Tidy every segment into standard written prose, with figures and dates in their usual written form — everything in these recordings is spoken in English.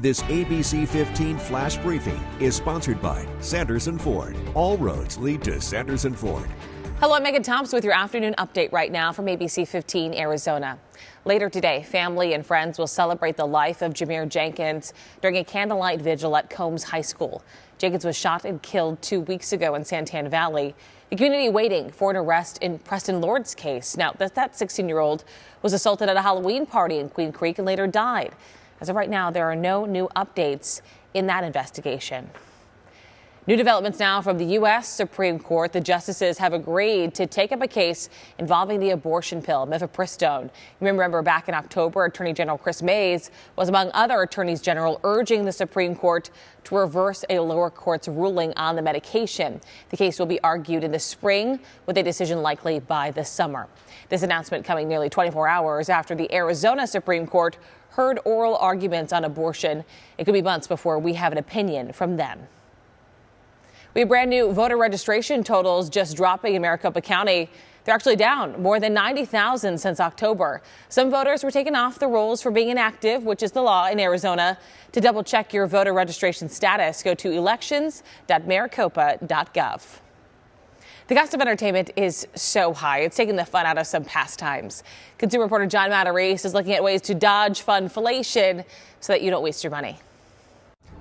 This ABC15 Flash Briefing is sponsored by Sanderson Ford. All roads lead to Sanderson Ford. Hello, I'm Megan Thompson with your afternoon update right now from ABC15 Arizona. Later today, family and friends will celebrate the life of Jameer Jenkins during a candlelight vigil at Combs High School. Jenkins was shot and killed 2 weeks ago in Santan Valley. The community waiting for an arrest in Preston Lord's case. Now, that 16-year-old was assaulted at a Halloween party in Queen Creek and later died. As of right now, there are no new updates in that investigation. New developments now from the U.S. Supreme Court. The justices have agreed to take up a case involving the abortion pill, Mifepristone. You remember back in October, Attorney General Chris Mayes was among other attorneys general urging the Supreme Court to reverse a lower court's ruling on the medication. The case will be argued in the spring with a decision likely by the summer. This announcement coming nearly 24 hours after the Arizona Supreme Court heard oral arguments on abortion. It could be months before we have an opinion from them. We have brand new voter registration totals just dropping in Maricopa County. They're actually down more than 90,000 since October. Some voters were taken off the rolls for being inactive, which is the law in Arizona. To double check your voter registration status, go to elections.maricopa.gov. The cost of entertainment is so high, it's taking the fun out of some pastimes. Consumer reporter John Matarese is looking at ways to dodge funflation so that you don't waste your money.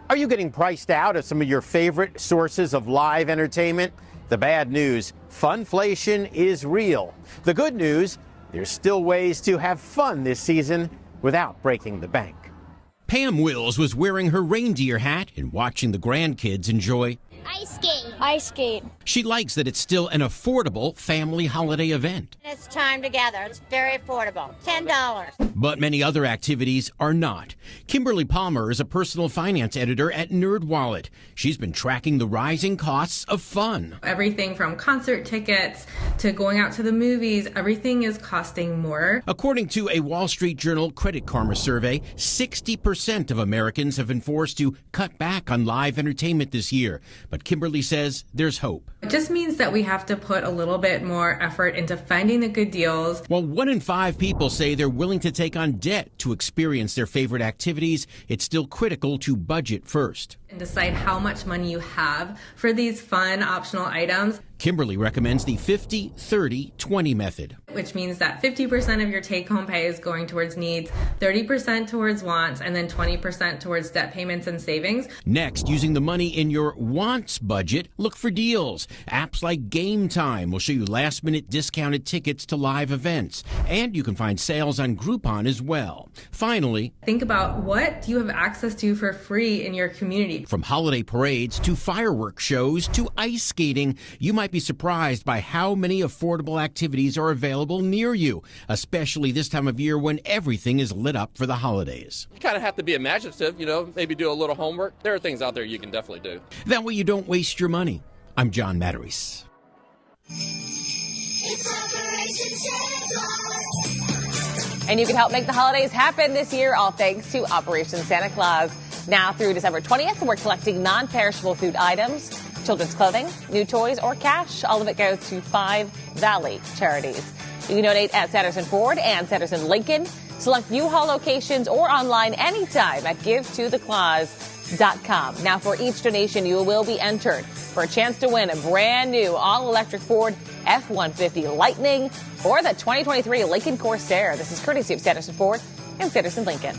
Are you getting priced out of some of your favorite sources of live entertainment? The bad news, funflation is real. The good news, there's still ways to have fun this season without breaking the bank. Pam Wills was wearing her reindeer hat and watching the grandkids enjoy ice skate. She likes that it's still an affordable family holiday event. It's time together. It's very affordable. $10. But many other activities are not. Kimberly Palmer is a personal finance editor at Nerd Wallet. She's been tracking the rising costs of fun. Everything from concert tickets to going out to the movies, everything is costing more. According to a Wall Street Journal Credit Karma survey, 60% of Americans have been forced to cut back on live entertainment this year. But Kimberly says there's hope. It just means that we have to put a little bit more effort into finding the good deals. While 1 in 5 people say they're willing to take on debt to experience their favorite activities, it's still critical to budget first. And decide how much money you have for these fun optional items. Kimberly recommends the 50-30-20 method. Which means that 50% of your take-home pay is going towards needs, 30% towards wants, and then 20% towards debt payments and savings. Next, using the money in your wants budget, look for deals. Apps like Game Time will show you last-minute discounted tickets to live events. And you can find sales on Groupon as well. Finally, think about what do you have access to for free in your community. From holiday parades to fireworks shows to ice skating, you might be surprised by how many affordable activities are available near you, especially this time of year when everything is lit up for the holidays. You kind of have to be imaginative, you know, maybe do a little homework. There are things out there you can definitely do. That way you don't waste your money. I'm John Matarese. And you can help make the holidays happen this year, all thanks to Operation Santa Claus. Now through December 20th, we're collecting non-perishable food items, children's clothing, new toys, or cash. All of it goes to 5 Valley charities. You can donate at Sanderson Ford and Sanderson Lincoln. Select U-Haul locations or online anytime at GiveToTheClause.com. Now for each donation, you will be entered for a chance to win a brand new all-electric Ford F-150 Lightning or the 2023 Lincoln Corsair. This is courtesy of Sanderson Ford and Sanderson Lincoln.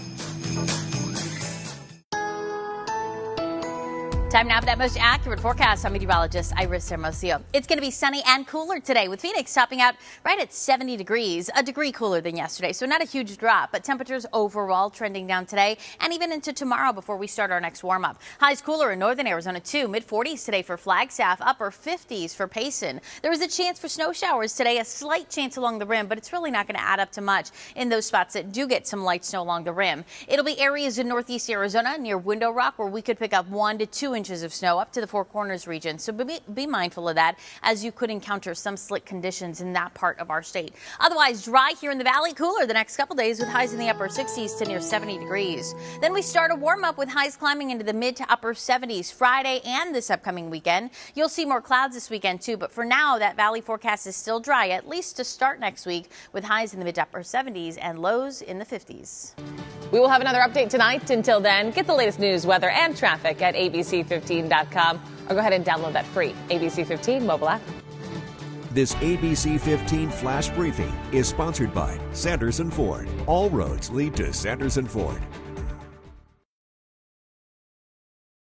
Time now for that most accurate forecast. I'm meteorologist Iris Hermosio. It's going to be sunny and cooler today, with Phoenix topping out right at 70 degrees, a degree cooler than yesterday. So not a huge drop, but temperatures overall trending down today and even into tomorrow before we start our next warm up. Highs cooler in northern Arizona too. Mid-40s today for Flagstaff, upper 50s for Payson. There is a chance for snow showers today, a slight chance along the rim, but it's really not going to add up to much in those spots that do get some light snow along the rim. It'll be areas in northeast Arizona near Window Rock where we could pick up 1 to 2 inches. 2 inches of snow up to the Four Corners region. So be mindful of that, as you could encounter some slick conditions in that part of our state. Otherwise, dry here in the valley, cooler the next couple days with highs in the upper 60s to near 70 degrees. Then we start a warm up with highs climbing into the mid to upper 70s Friday and this upcoming weekend. You'll see more clouds this weekend too, but for now that valley forecast is still dry, at least to start next week, with highs in the mid to upper 70s and lows in the 50s. We will have another update tonight. Until then, get the latest news, weather, and traffic at ABC15.com, or go ahead and download that free ABC15 mobile app. This ABC15 Flash Briefing is sponsored by Sanderson Ford. All roads lead to Sanderson Ford.